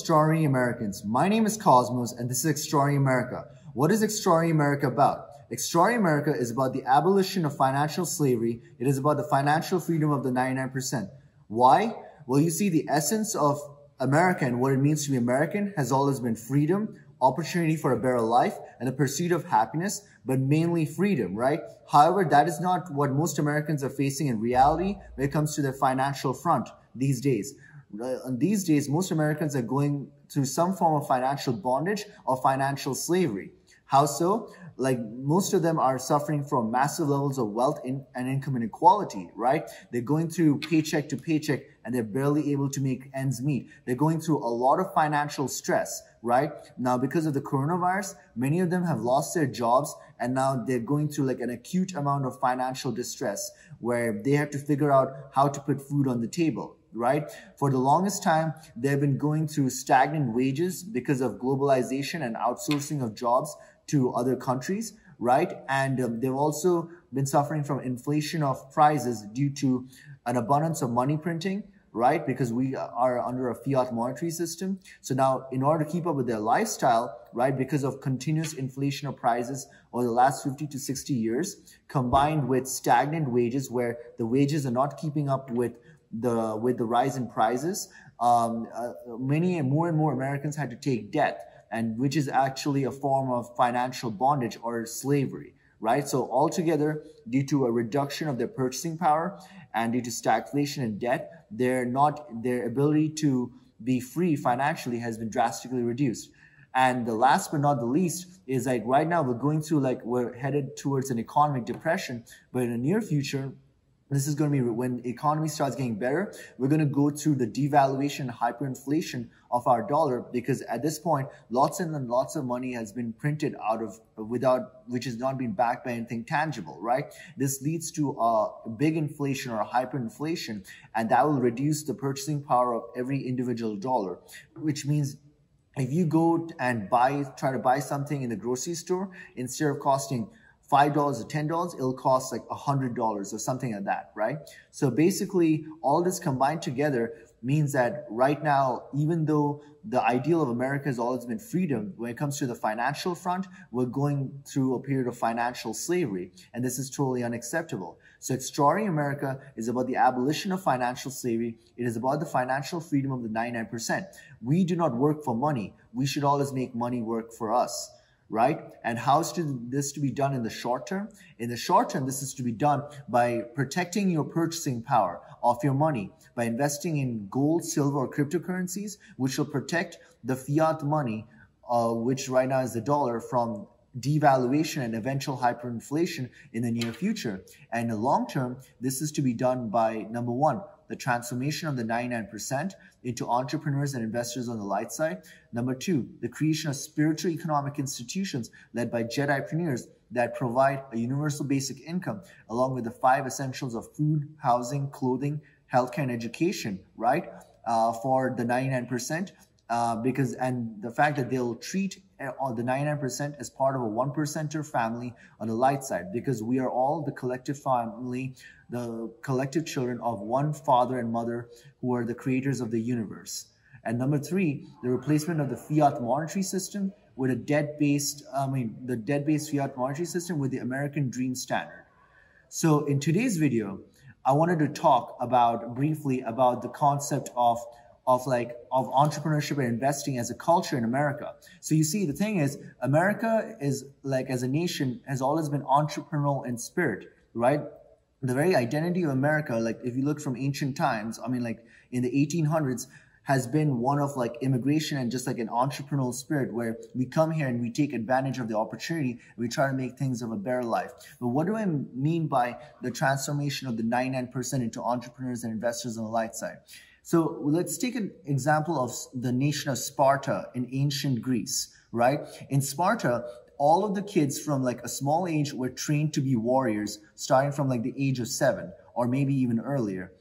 Extraordinary Americans. My name is Cosmos and this is Extraordinary America. What is Extraordinary America about? Extraordinary America is about the abolition of financial slavery. It is about the financial freedom of the 99%. Why? Well, you see, the essence of America and what it means to be American has always been freedom, opportunity for a better life, and the pursuit of happiness, but mainly freedom, right? However, that is not what most Americans are facing in reality when it comes to their financial front these days. These days, most Americans are going through some form of financial bondage or financial slavery. How so? Like, most of them are suffering from massive levels of wealth and income inequality, right? They're going through paycheck to paycheck and they're barely able to make ends meet. They're going through a lot of financial stress, right? Now, because of the coronavirus, many of them have lost their jobs and now they're going through like an acute amount of financial distress where they have to figure out how to put food on the table, right? For the longest time, they've been going through stagnant wages because of globalization and outsourcing of jobs to other countries, right? And they've also been suffering from inflation of prices due to an abundance of money printing, right? Because we are under a fiat monetary system. So now, in order to keep up with their lifestyle, right, because of continuous inflation of prices over the last 50 to 60 years, combined with stagnant wages where the wages are not keeping up with the rise in prices, many and more Americans had to take debt, and which is actually a form of financial bondage or slavery, right? So altogether, due to a reduction of their purchasing power and due to stagflation and debt, their ability to be free financially has been drastically reduced. And the last but not the least is, like, right now we're headed towards an economic depression, but in the near future, this is going to be when the economy starts getting better, we're going to go through the devaluation, hyperinflation of our dollar, because at this point, lots and lots of money has been printed out of, which has not been backed by anything tangible, right? This leads to a big inflation or hyperinflation, and that will reduce the purchasing power of every individual dollar, which means if you go and try to buy something in the grocery store, instead of costing $5 or $10, it'll cost like $100 or something like that, right? So basically, all this combined together means that right now, even though the ideal of America has always been freedom, when it comes to the financial front, we're going through a period of financial slavery, and this is totally unacceptable. So Extraordinary America is about the abolition of financial slavery. It is about the financial freedom of the 99%. We do not work for money. We should always make money work for us, right? And how is this to be done in the short term? In the short term, this is to be done by protecting your purchasing power of your money, by investing in gold, silver, or cryptocurrencies, which will protect the fiat money, which right now is the dollar, from devaluation and eventual hyperinflation in the near future. And in the long term, this is to be done by, number one, the transformation of the 99% into entrepreneurs and investors on the light side. Number two, the creation of spiritual economic institutions led by Jedipreneurs that provide a universal basic income, along with the 5 essentials of food, housing, clothing, healthcare, and education, right? For the 99%, and the fact that they'll treat the 99% as part of a 1%er family on the light side, because we are all the collective family, the collective children of one father and mother who are the creators of the universe. And number three, the replacement of the fiat monetary system with a debt-based fiat monetary system with the American Dream Standard. So in today's video, I wanted to talk briefly about the concept of entrepreneurship and investing as a culture in America. So you see, the thing is, America is, like, as a nation, has always been entrepreneurial in spirit, right? The very identity of America, like if you look from ancient times, I mean, like in the 1800s, has been one of like immigration and just like an entrepreneurial spirit where we come here and we take advantage of the opportunity and we try to make things of a better life. But what do I mean by the transformation of the 99% into entrepreneurs and investors on the light side? So let's take an example of the nation of Sparta in ancient Greece, right? In Sparta, all of the kids from like a small age were trained to be warriors, starting from like the age of 7 or maybe even earlier.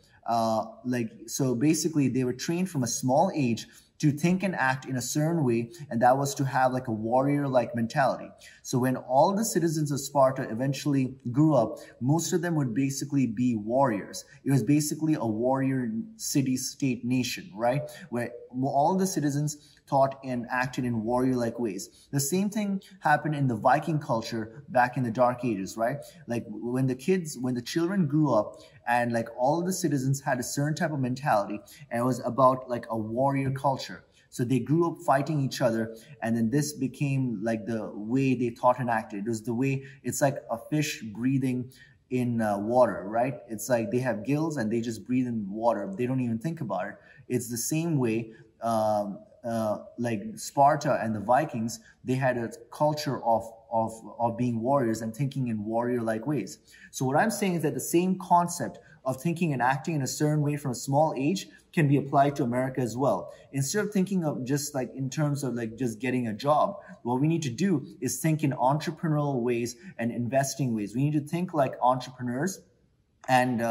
So basically, they were trained from a small age to think and act in a certain way, and that was to have like a warrior-like mentality. So when all the citizens of Sparta eventually grew up, most of them would basically be warriors. It was basically a warrior city-state nation, right? Where all the citizens thought and acted in warrior-like ways. The same thing happened in the Viking culture back in the Dark Ages, right? Like when the children grew up and like all of the citizens had a certain type of mentality, and it was about like a warrior culture. So they grew up fighting each other, and then this became like the way they thought and acted. It was the way, it's like a fish breathing in water, right? It's like they have gills and they just breathe in water. They don't even think about it. It's the same way, like Sparta and the Vikings, they had a culture of being warriors and thinking in warrior-like ways. So what I'm saying is that the same concept of thinking and acting in a certain way from a small age can be applied to America as well. Instead of thinking of just like in terms of like just getting a job, what we need to do is think in entrepreneurial ways and investing ways. We need to think like entrepreneurs and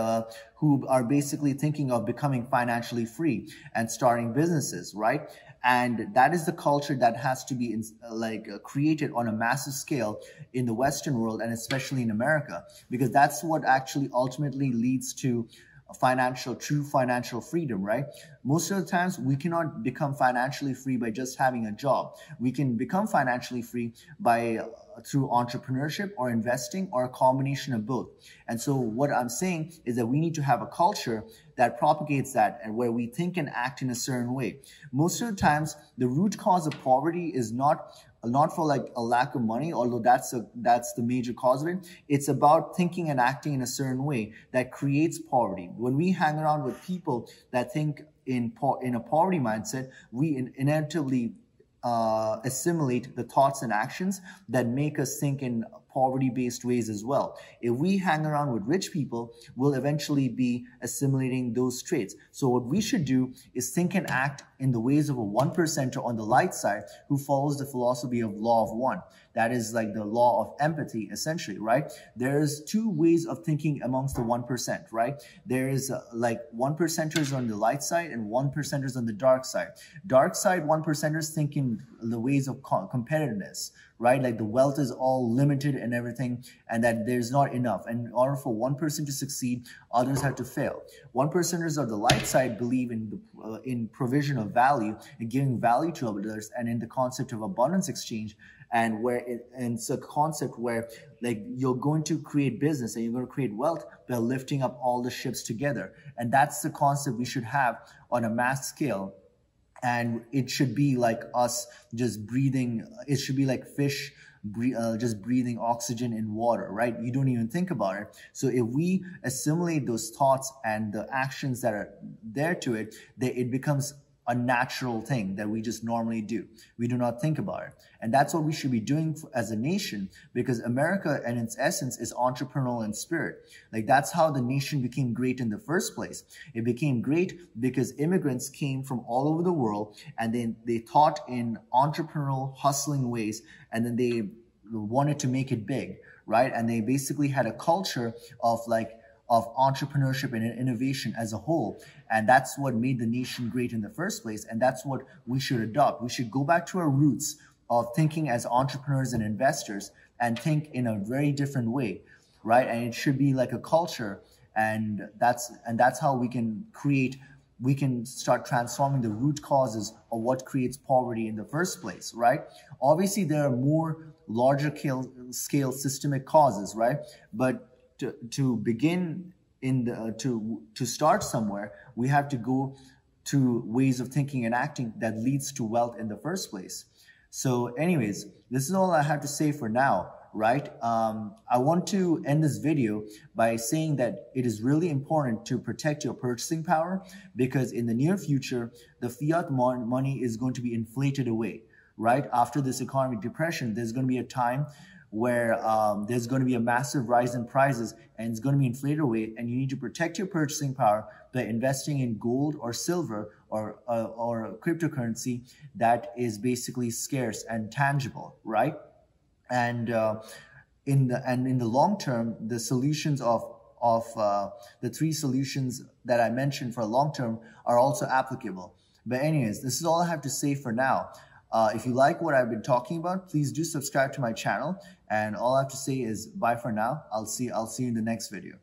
who are basically thinking of becoming financially free and starting businesses, right? And that is the culture that has to be created on a massive scale in the Western world, and especially in America, because that's what actually ultimately leads to true financial freedom, right? Most of the times we cannot become financially free by just having a job. We can become financially free by through entrepreneurship or investing or a combination of both. And so what I'm saying is that we need to have a culture that propagates that, and where we think and act in a certain way. Most of the times the root cause of poverty is not for like a lack of money, although that's the major cause of it. It's about thinking and acting in a certain way that creates poverty. When we hang around with people that think in a poverty mindset, we inevitably assimilate the thoughts and actions that make us think in poverty-based ways as well. If we hang around with rich people, we'll eventually be assimilating those traits. So what we should do is think and act in the ways of a one-percenter on the light side who follows the philosophy of Law of One. That is like the law of empathy, essentially, right? There's two ways of thinking amongst the 1%, right? There is like one-percenters on the light side and one-percenters on the dark side. Dark side one-percenters think in the ways of competitiveness, right? Like the wealth is all limited and everything, and that there's not enough. And in order for one person to succeed, others have to fail. One-percenters of the light side believe in provision of value and giving value to others, and in the concept of abundance exchange, and it's a concept where like you're going to create business and you're going to create wealth by lifting up all the ships together. And that's the concept we should have on a mass scale. And it should be like us just breathing. It should be like fish just breathing oxygen in water, right? You don't even think about it. So if we assimilate those thoughts and the actions that are there to it, it becomes a natural thing that we just normally do. We do not think about it. And that's what we should be doing as a nation, because America and its essence is entrepreneurial in spirit. Like that's how the nation became great in the first place. It became great because immigrants came from all over the world, and then they thought in entrepreneurial hustling ways, and then they wanted to make it big, right? And they basically had a culture of entrepreneurship and innovation as a whole. And that's what made the nation great in the first place. And that's what we should adopt. We should go back to our roots of thinking as entrepreneurs and investors and think in a very different way, right? And it should be like a culture. And that's how we can start transforming the root causes of what creates poverty in the first place, right? Obviously, there are more larger scale systemic causes, right? But to begin to start somewhere, we have to go to ways of thinking and acting that leads to wealth in the first place. So anyways, this is all I have to say for now, right? I want to end this video by saying that it is really important to protect your purchasing power, because in the near future, the fiat money is going to be inflated away, right? After this economic depression, there's going to be a time where there's going to be a massive rise in prices, and it's going to be inflated away, and you need to protect your purchasing power by investing in gold or silver or cryptocurrency that is basically scarce and tangible, right? And in the long term, the solutions of the three solutions that I mentioned for long term are also applicable. But anyways, this is all I have to say for now. If you like what I've been talking about, please do subscribe to my channel. And all I have to say is bye for now. I'll see you in the next video.